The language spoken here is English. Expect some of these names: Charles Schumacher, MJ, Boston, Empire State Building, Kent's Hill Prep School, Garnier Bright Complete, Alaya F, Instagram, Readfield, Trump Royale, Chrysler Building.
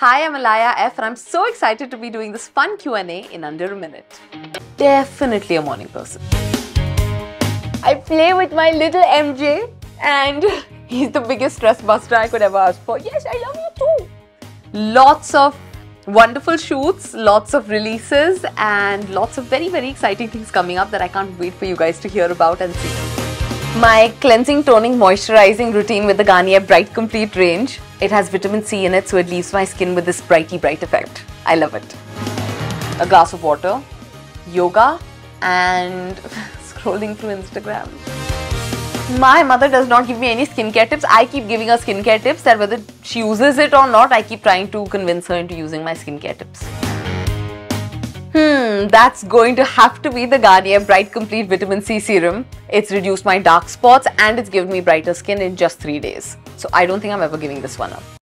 Hi, I'm Alaya F and I'm so excited to be doing this fun Q&A in under a minute. Definitely a morning person. I play with my little MJ and he's the biggest stress buster I could ever ask for. Yes, I love you too. Lots of wonderful shoots, lots of releases and lots of very, very exciting things coming up that I can't wait for you guys to hear about and see. My cleansing, toning, moisturizing routine with the Garnier Bright Complete range. It has vitamin C in it, so it leaves my skin with this brighty bright effect. I love it. A glass of water, yoga and scrolling through Instagram. My mother does not give me any skincare tips. I keep giving her skincare tips that whether she uses it or not, I keep trying to convince her into using my skincare tips. That's going to have to be the Garnier Bright Complete Vitamin C Serum. It's reduced my dark spots and it's given me brighter skin in just 3 days. So I don't think I'm ever giving this one up.